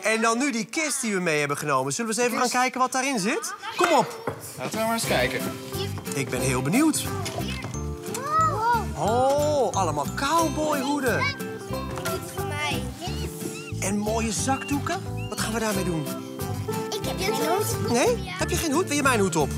En dan nu die kist die we mee hebben genomen. Zullen we eens even gaan kijken wat daarin zit? Kom op. Laten we maar eens kijken. Ik ben heel benieuwd. Oh, allemaal cowboyhoeden. Niet voor mij. En mooie zakdoeken. Wat gaan we daarmee doen? Ik heb geen hoed. Nee? Heb je geen hoed? Wil je mijn hoed op?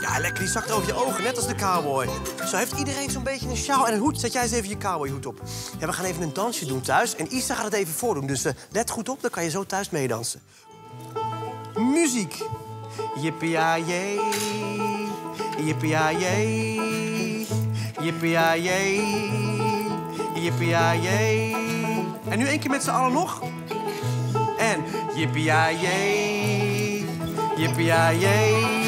Ja, lekker. Die zakt over je ogen, net als de cowboy. Zo heeft iedereen zo'n beetje een sjaal en een hoed. Zet jij eens even je cowboyhoed op. Ja, we gaan even een dansje doen thuis. En Isa gaat het even voordoen. Dus let goed op, dan kan je zo thuis meedansen. Muziek. Yippie-a-jee. Yippie-a-jee. Yippie-a-jee. Yippie-a-jee. En nu één keer met z'n allen nog. En yippie-a-jee. Yippie-a-jee.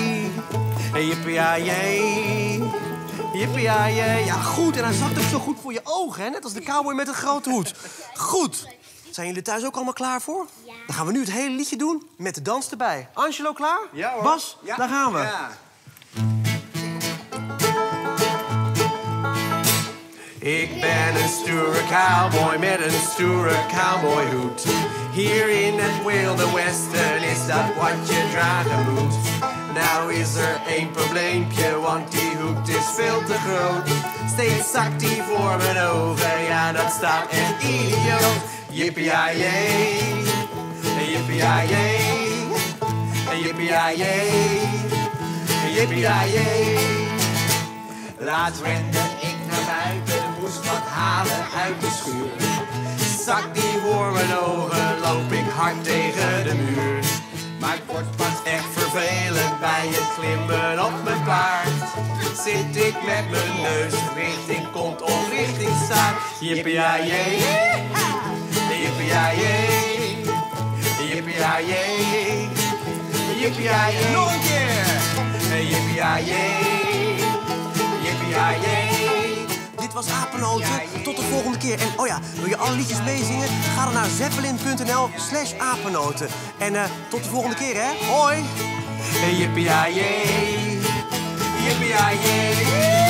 Hey, yippie-a-jee, yippie-a-jee. Ja, goed. En hij zakt ook zo goed voor je ogen, hè? Net als de cowboy met een grote hoed. Goed. Zijn jullie thuis ook allemaal klaar voor? Ja. Dan gaan we nu het hele liedje doen met de dans erbij. Angelo, klaar? Ja, hoor. Bas, ja. Daar gaan we. Ja. Ik ben een stoere cowboy met een stoere cowboyhoed. Hier in het wilde westen is dat wat je dragen moet. Nou is er één probleempje, want die hoed is veel te groot. Steeds zakt die voor mijn ogen, ja dat staat echt idioot. Yippie-a-jee, yippie-a-jee, yippie-a-jee, yippie-a-jee. Laat rende ik naar buiten, moest wat halen uit de schuur. Zakt die voor mijn ogen, loop ik hard tegen de muur. Maar ik word pas echt vervelend bij het klimmen op mijn paard. Zit ik met mijn neus richting kont of richting staart. Yippie-a-jee, yippie-a-jee, yippie-a-jee, yippie-a-jee. Nog een keer! Yippie-a-jee, yippie-a-jee. Dit was Apennoten. Tot de volgende keer. En oh ja, wil je alle liedjes meezingen? Ga dan naar zeppelin.nl/apennoten. En tot de volgende keer, hè? Hoi! Yippie-a-jee, yippie-a-jee.